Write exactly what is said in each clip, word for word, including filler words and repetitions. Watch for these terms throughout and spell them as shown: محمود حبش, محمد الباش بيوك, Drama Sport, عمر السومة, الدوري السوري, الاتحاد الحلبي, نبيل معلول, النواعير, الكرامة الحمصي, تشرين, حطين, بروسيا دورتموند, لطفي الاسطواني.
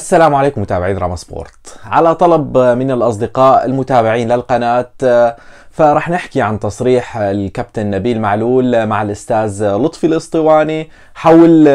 السلام عليكم متابعي دراما سبورت. على طلب من الأصدقاء المتابعين للقناة فرح نحكي عن تصريح الكابتن نبيل معلول مع الأستاذ لطفي الاسطواني حول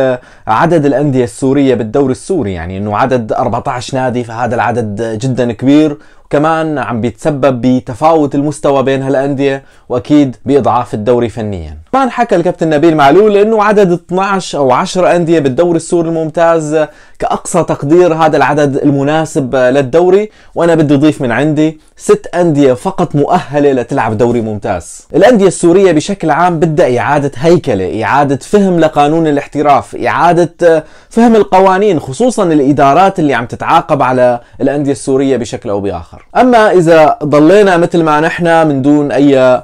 عدد الأندية السورية بالدوري السوري، يعني أنه عدد أربعة عشر نادي، فهذا العدد جدا كبير، وكمان عم بيتسبب بتفاوت المستوى بين هالأندية وأكيد بإضعاف الدوري فنيا. كمان حكى الكابتن نبيل معلول أنه عدد اثنعش أو عشر أندية بالدوري السوري الممتاز كأقصى تقدير هذا العدد المناسب للدوري، وأنا بدي أضيف من عندي ست أندية فقط مؤهلة لتلعب دوري ممتاز. الأندية السورية بشكل عام بدها إعادة هيكلة، إعادة فهم لقانون الاحتراف، إعادة فهم القوانين، خصوصا الإدارات اللي عم تتعاقب على الأندية السورية بشكل أو بآخر. أما إذا ضلينا مثل ما نحن من دون أي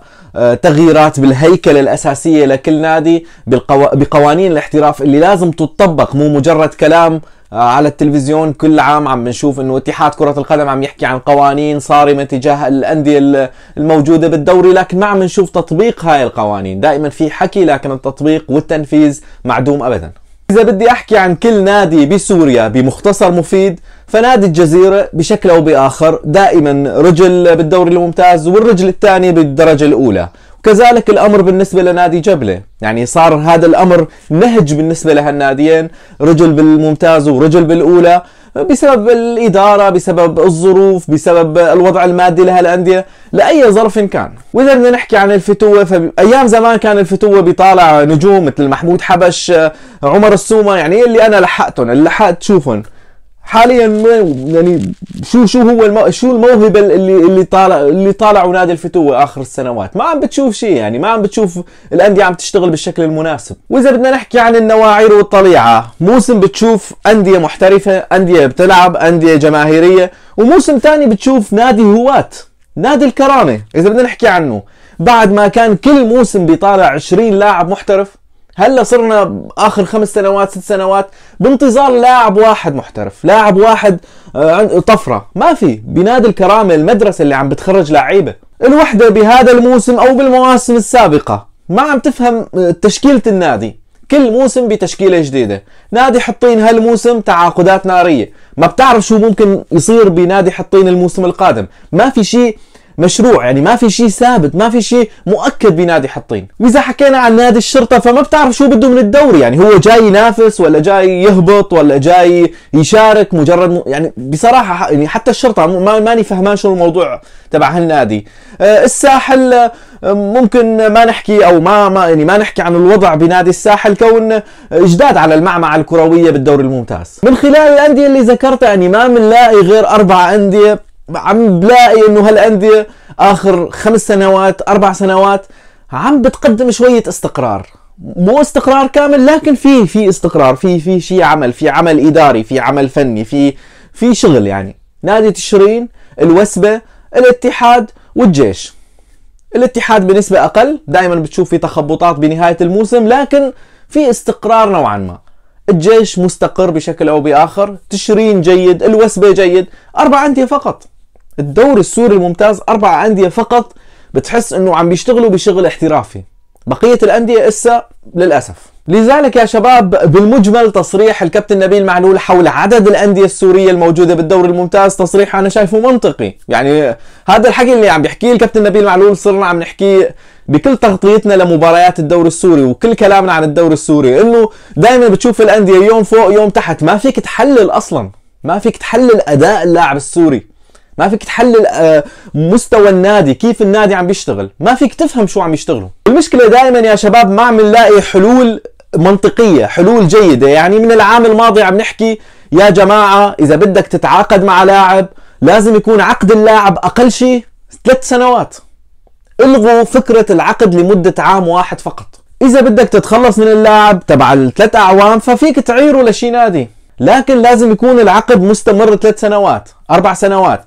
تغييرات بالهيكلة الأساسية لكل نادي بالقو... بقوانين الاحتراف اللي لازم تطبق، مو مجرد كلام على التلفزيون كل عام عم بنشوف انه اتحاد كرة القدم عم يحكي عن قوانين صارمة تجاه الأندية الموجودة بالدوري، لكن ما عم نشوف تطبيق هاي القوانين. دائما في حكي لكن التطبيق والتنفيذ معدوم أبدا. إذا بدي أحكي عن كل نادي بسوريا بمختصر مفيد، فنادي الجزيرة بشكل أو بآخر دائما رجل بالدوري الممتاز والرجل الثاني بالدرجة الأولى، وكذلك الأمر بالنسبة لنادي جبلة. يعني صار هذا الأمر نهج بالنسبة لهالناديين، رجل بالممتاز ورجل بالأولى، بسبب الإدارة، بسبب الظروف، بسبب الوضع المادي لهالأندية، لأي ظرف كان. وإذا بدنا نحكي عن الفتوة، فأيام زمان كان الفتوة بيطالع نجوم مثل محمود حبش، عمر السومة، يعني اللي أنا لحقتهم، اللي لحقت شوفهم. حاليا يعني شو شو هو المو... شو الموهبه اللي اللي طالع اللي طالعوا نادي الفتوه اخر السنوات؟ ما عم بتشوف شيء، يعني ما عم بتشوف الانديه عم تشتغل بالشكل المناسب. واذا بدنا نحكي عن النواعير والطليعه، موسم بتشوف انديه محترفه، انديه بتلعب، انديه جماهيريه، وموسم ثاني بتشوف نادي هواة، نادي الكرامه اذا بدنا نحكي عنه، بعد ما كان كل موسم بيطالع عشرين لاعب محترف، هلا صرنا اخر خمس سنوات ست سنوات بانتظار لاعب واحد محترف، لاعب واحد طفره، ما في. بنادي الكرامه المدرسه اللي عم بتخرج لعيبه الوحده بهذا الموسم او بالمواسم السابقه ما عم تفهم تشكيله النادي، كل موسم بتشكيله جديده. نادي حطين هالموسم تعاقدات ناريه، ما بتعرف شو ممكن يصير بنادي حطين الموسم القادم، ما في شيء مشروع، يعني ما في شيء ثابت، ما في شيء مؤكد بنادي حطين. وإذا حكينا عن نادي الشرطة فما بتعرف شو بده من الدوري، يعني هو جاي ينافس ولا جاي يهبط ولا جاي يشارك مجرد م... يعني بصراحة يعني حتى الشرطة ما ماني فهمان شو الموضوع تبع هالنادي. أه الساحل ممكن ما نحكي او ما ما يعني ما نحكي عن الوضع بنادي الساحل كون اجداد على المعمعة الكروية بالدوري الممتاز. من خلال الأندية اللي ذكرتها يعني ما بنلاقي غير أربع أندية عم بلاقي انه هالانديه اخر خمس سنوات اربع سنوات عم بتقدم شويه استقرار، مو استقرار كامل لكن في في استقرار، في في شيء عمل، في عمل اداري، في عمل فني، في في شغل. يعني نادي تشرين، الوسبه، الاتحاد والجيش. الاتحاد بنسبه اقل، دائما بتشوف في تخبطات بنهايه الموسم لكن في استقرار نوعا ما. الجيش مستقر بشكل او باخر، تشرين جيد، الوسبه جيد، اربع انديه فقط. الدوري السوري الممتاز أربع أندية فقط بتحس أنه عم بيشتغلوا بشغل احترافي، بقية الأندية إسا للأسف. لذلك يا شباب بالمجمل تصريح الكابتن نبيل معلول حول عدد الأندية السورية الموجودة بالدوري الممتاز تصريح أنا شايفه منطقي، يعني هذا الحكي اللي عم بيحكيه الكابتن نبيل معلول صرنا عم نحكيه بكل تغطيتنا لمباريات الدوري السوري وكل كلامنا عن الدوري السوري، إنه دائما بتشوف الأندية يوم فوق يوم تحت، ما فيك تحلل أصلا، ما فيك تحلل أداء اللاعب السوري، ما فيك تحلل مستوى النادي، كيف النادي عم بيشتغل، ما فيك تفهم شو عم يشتغلوا. المشكلة دائما يا شباب ما عم نلاقي حلول منطقية، حلول جيدة. يعني من العام الماضي عم نحكي يا جماعة إذا بدك تتعاقد مع لاعب لازم يكون عقد اللاعب أقل شيء ثلاث سنوات، الغوا فكرة العقد لمدة عام واحد فقط. إذا بدك تتخلص من اللاعب تبع الثلاث أعوام ففيك تعيره لشي نادي، لكن لازم يكون العقد مستمر ثلاث سنوات أربع سنوات.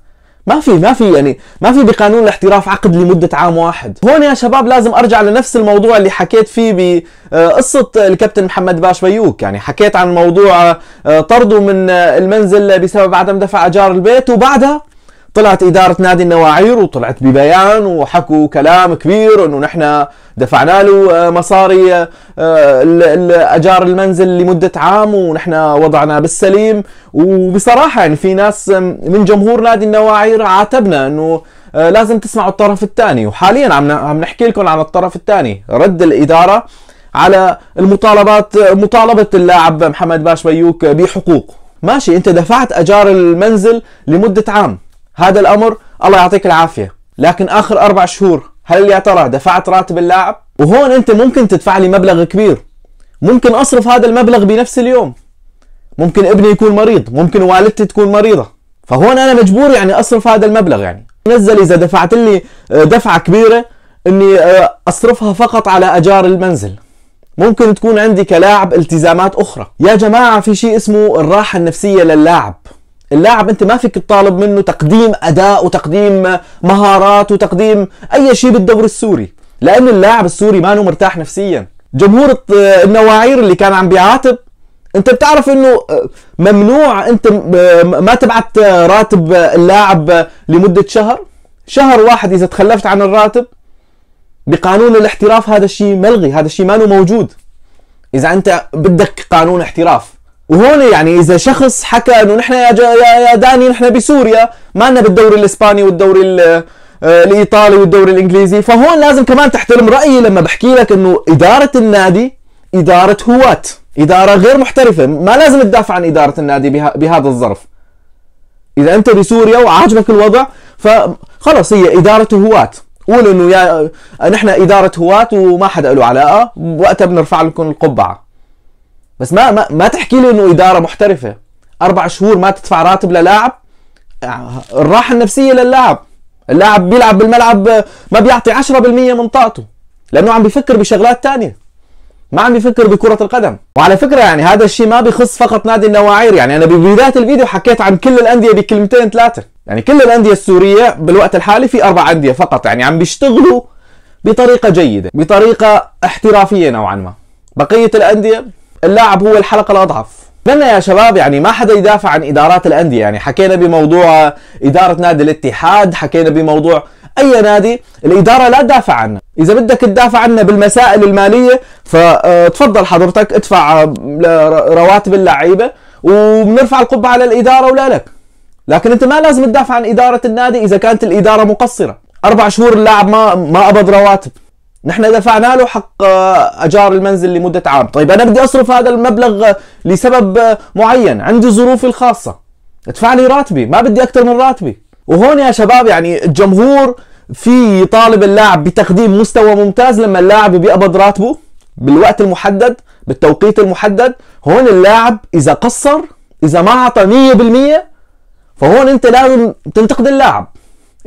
ما في ما في يعني ما في بقانون الاحتراف عقد لمدة عام واحد. هون يا شباب لازم ارجع لنفس الموضوع اللي حكيت فيه بقصة الكابتن محمد باش بيوك، يعني حكيت عن موضوع طرده من المنزل بسبب عدم دفع ايجار البيت، وبعدها طلعت إدارة نادي النواعير وطلعت ببيان وحكوا كلام كبير إنه نحن دفعنا له مصاري أجار المنزل لمدة عام ونحن وضعنا بالسليم. وبصراحة يعني في ناس من جمهور نادي النواعير عاتبنا إنه لازم تسمعوا الطرف الثاني، وحاليا عم نحكي لكم عن الطرف الثاني، رد الإدارة على المطالبات، مطالبة اللاعب محمد باش بيوك بحقوق. ماشي، أنت دفعت أجار المنزل لمدة عام، هذا الأمر الله يعطيك العافية، لكن آخر أربع شهور هل يا ترى دفعت راتب اللاعب؟ وهون أنت ممكن تدفع لي مبلغ كبير، ممكن أصرف هذا المبلغ بنفس اليوم، ممكن ابني يكون مريض، ممكن والدتي تكون مريضة، فهون أنا مجبور يعني أصرف هذا المبلغ. يعني نزل إذا دفعت لي دفعة كبيرة إني أصرفها فقط على أجار المنزل، ممكن تكون عندي كلاعب التزامات أخرى. يا جماعة في شيء اسمه الراحة النفسية للاعب. اللاعب أنت ما فيك تطالب منه تقديم أداء وتقديم مهارات وتقديم أي شيء بالدوري السوري، لأن اللاعب السوري ما هو مرتاح نفسيا. جمهور النواعير اللي كان عم بيعاتب، أنت بتعرف أنه ممنوع أنت ما تبعت راتب اللاعب لمدة شهر، شهر واحد إذا تخلفت عن الراتب بقانون الاحتراف هذا الشيء ملغي، هذا الشيء ما له موجود إذا أنت بدك قانون احتراف. وهون يعني إذا شخص حكى إنه نحن يا يا داني نحن بسوريا ما لنا بالدوري الإسباني والدوري الإيطالي والدوري الإنجليزي، فهون لازم كمان تحترم رأيي لما بحكي لك إنه إدارة النادي إدارة هواة، إدارة غير محترفة، ما لازم تدافع عن إدارة النادي بهذا الظرف. إذا أنت بسوريا وعاجبك الوضع فخلص هي إدارة هواة، قول إنه يا نحن إدارة هواة وما حدا له علاقة، وقتها بنرفع لكم القبعة. بس ما ما, ما تحكي لي انه اداره محترفه، اربع شهور ما تدفع راتب للاعب، الراحه النفسيه للاعب، اللاعب بيلعب بالملعب ما بيعطي عشرة بالمية من طاقته، لانه عم بيفكر بشغلات ثانيه، ما عم بيفكر بكره القدم. وعلى فكره يعني هذا الشيء ما بيخص فقط نادي النواعير، يعني انا ببدايه الفيديو حكيت عن كل الانديه بكلمتين ثلاثه، يعني كل الانديه السوريه بالوقت الحالي في اربع انديه فقط يعني عم بيشتغلوا بطريقه جيده، بطريقه احترافيه نوعا ما. بقيه الانديه اللاعب هو الحلقة الأضعف. أتمنى يا شباب يعني ما حدا يدافع عن إدارات الأندية، يعني حكينا بموضوع إدارة نادي الاتحاد، حكينا بموضوع أي نادي، الإدارة لا تدافع عنه. إذا بدك تدافع عنه بالمسائل المالية فتفضل حضرتك ادفع رواتب اللعيبة وبنرفع القبعة على الإدارة ولا لك، لكن أنت ما لازم تدافع عن إدارة النادي إذا كانت الإدارة مقصرة. أربع شهور اللاعب ما ما قبض رواتب، نحن دفعنا له حق أجار المنزل لمدة عام، طيب أنا بدي أصرف هذا المبلغ لسبب معين، عندي ظروفي الخاصة، ادفع لي راتبي، ما بدي أكثر من راتبي. وهون يا شباب يعني الجمهور في يطالب اللاعب بتقديم مستوى ممتاز لما اللاعب بيقبض راتبه بالوقت المحدد بالتوقيت المحدد. هون اللاعب إذا قصر، إذا ما عطى مية بالمية، فهون أنت لازم تنتقد اللاعب،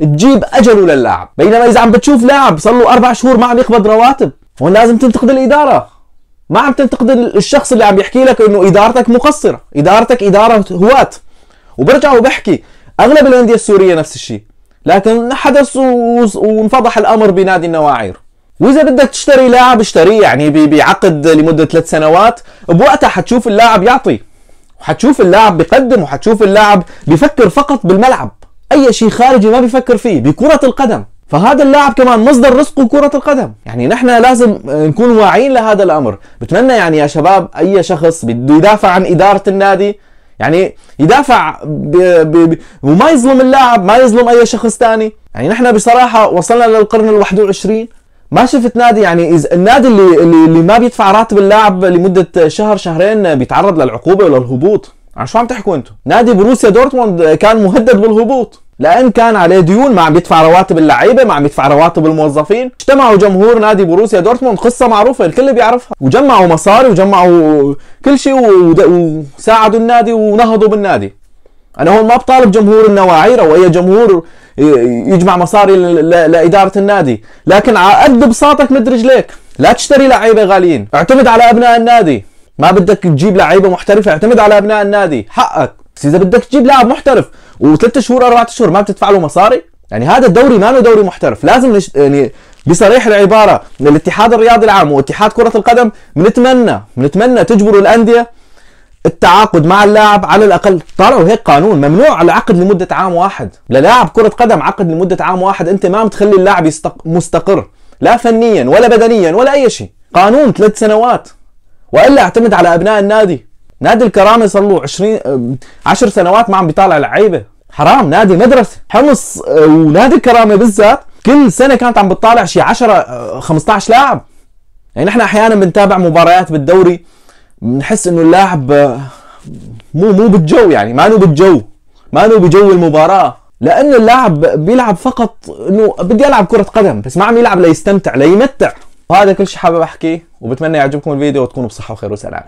تجيب أجله للاعب. بينما إذا عم بتشوف لاعب صار له أربع شهور ما عم يقبض رواتب، هون لازم تنتقد الإدارة، ما عم تنتقد الشخص اللي عم يحكي لك إنه إدارتك مقصرة، إدارتك إدارة هواة. وبرجع وبحكي أغلب الأندية السورية نفس الشيء، لكن حدث وانفضح الأمر بنادي النواعير. وإذا بدك تشتري لاعب اشتريه يعني بعقد لمدة ثلاث سنوات، بوقتها حتشوف اللاعب يعطي، وحتشوف اللاعب بيقدم، وحتشوف اللاعب بيفكر فقط بالملعب، اي شيء خارجي ما بيفكر فيه، بكرة القدم. فهذا اللاعب كمان مصدر رزقه كرة القدم، يعني نحن لازم نكون واعيين لهذا الامر. بتمنى يعني يا شباب اي شخص بده يدافع عن ادارة النادي يعني يدافع ب... ب... ب... وما يظلم اللاعب، ما يظلم اي شخص ثاني. يعني نحن بصراحة وصلنا للقرن الواحد والعشرين، ما شفت نادي يعني إز... النادي اللي... اللي ما بيدفع راتب اللاعب لمدة شهر شهرين بيتعرض للعقوبة ولا الهبوط. عن شو عم تحكوا انتم؟ نادي بروسيا دورتموند كان مهدد بالهبوط لأن كان عليه ديون، ما عم يدفع رواتب اللعيبة، ما عم يدفع رواتب الموظفين. اجتمعوا جمهور نادي بروسيا دورتموند، قصة معروفة الكل بيعرفها، وجمعوا مصاري وجمعوا كل شيء وساعدوا النادي ونهضوا بالنادي. أنا هون ما بطالب جمهور النواعير أو أي جمهور يجمع مصاري لإدارة النادي، لكن عقد بساطك مد رجليك، لا تشتري لعيبة غاليين، اعتمد على أبناء النادي. ما بدك تجيب لعيبة محترفة، اعتمد على أبناء النادي، حقك. بس إذا بدك تجيب لاعب محترف وثلاث شهور أربعة شهور ما بتدفع له مصاري، يعني هذا الدوري ما له دوري محترف. لازم نش... يعني بصريح العبارة من الاتحاد الرياضي العام واتحاد كرة القدم بنتمنى بنتمنى تجبروا الأندية التعاقد مع اللاعب على الاقل. طلعوا هيك قانون ممنوع على عقد لمده عام واحد، للاعب كره قدم عقد لمده عام واحد، انت ما عم تخلي اللاعب مستقر لا فنيا ولا بدنيا ولا اي شيء. قانون ثلاث سنوات والا اعتمد على ابناء النادي. نادي الكرامه صار له عشرين عشر سنوات ما عم بيطلع لعيبه، حرام. نادي مدرسه حمص ونادي الكرامه بالذات كل سنه كانت عم بتطالع شي عشرة خمسطعش لاعب. يعني نحن احيانا بنتابع مباريات بالدوري بنحس انه اللاعب مو مو بالجو، يعني ما له بالجو، ما له بجو المباراه، لانه اللاعب بيلعب فقط انه بدي العب كره قدم بس، ما عم يلعب ليستمتع ليمتع. وهذا كل شيء حابب احكيه، وبتمنى يعجبكم الفيديو وتكونوا بصحه وخير وسلامه.